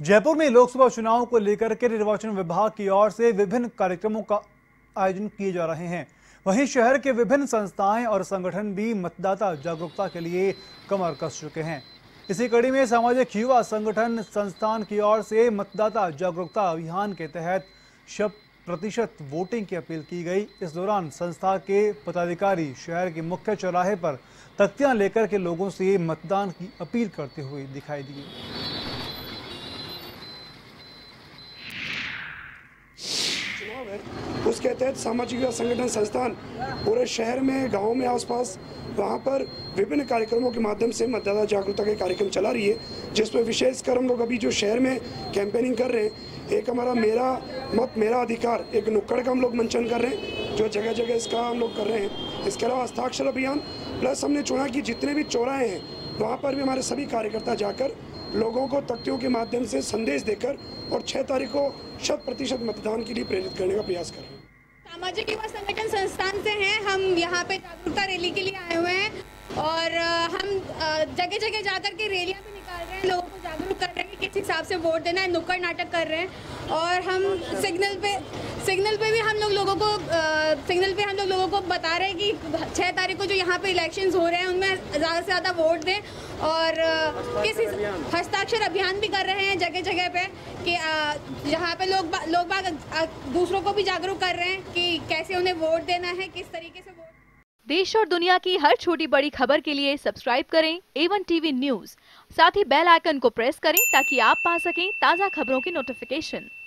जयपुर में लोकसभा चुनाव को लेकर के निर्वाचन विभाग की ओर से विभिन्न कार्यक्रमों का आयोजन किए जा रहे हैं। वहीं शहर के विभिन्न संस्थाएं और संगठन भी मतदाता जागरूकता के लिए कमर कस चुके हैं। इसी कड़ी में सामाजिक युवा संगठन संस्थान की ओर से मतदाता जागरूकता अभियान के तहत 100% वोटिंग की अपील की गई। इस दौरान संस्था के पदाधिकारी शहर के मुख्य चौराहे पर तख्तियां लेकर के लोगों से मतदान की अपील करते हुए दिखाई दिए। उसके तहत सामाजिक युवा संगठन संस्थान पूरे शहर में, गाँव में, आसपास वहाँ पर विभिन्न कार्यक्रमों के माध्यम से मतदाता जागरूकता के कार्यक्रम चला रही है, जिसमें विशेषकर हम लोग अभी जो शहर में कैंपेनिंग कर रहे हैं, एक हमारा मेरा मत मेरा अधिकार, एक नुक्कड़ का हम लोग मंचन कर रहे हैं, जो जगह जगह इसका हम लोग कर रहे हैं। इसके अलावा हस्ताक्षर अभियान, प्लस हमने चुना कि जितने भी चौराहे हैं वहाँ पर भी हमारे सभी कार्यकर्ता जाकर लोगों को तख्तियों के माध्यम से संदेश देकर और 6 तारीख को 100% मतदान के लिए प्रेरित करने का प्रयास कर रहे हैं। सामाजिक युवा संगठन संस्थान से हैं हम, यहाँ पे जागरूकता रैली के लिए आए हुए हैं और हम जगह जगह जाकर के रैलियाँ भी निकाल रहे हैं, लोगों को जागरूक कर रहे हैं कि किस हिसाब से वोट देना है, नुक्कड़ नाटक कर रहे हैं। और हम सिग्नल पे भी हम लोग लोगों को बता रहे हैं कि 6 तारीख को जो यहाँ पे इलेक्शंस हो रहे हैं उनमें ज़्यादा से ज़्यादा वोट दें। और हस्ताक्षर अभियान भी कर रहे हैं जगह जगह पे कि यहाँ पे लोग दूसरों को भी जागरूक कर रहे हैं कि कैसे उन्हें वोट देना है, किस तरीके से वोट। देश और दुनिया की हर छोटी बड़ी खबर के लिए सब्सक्राइब करें A1TV न्यूज़, साथ ही बेल आइकन को प्रेस करें ताकि आप पा सकें ताज़ा खबरों की नोटिफिकेशन।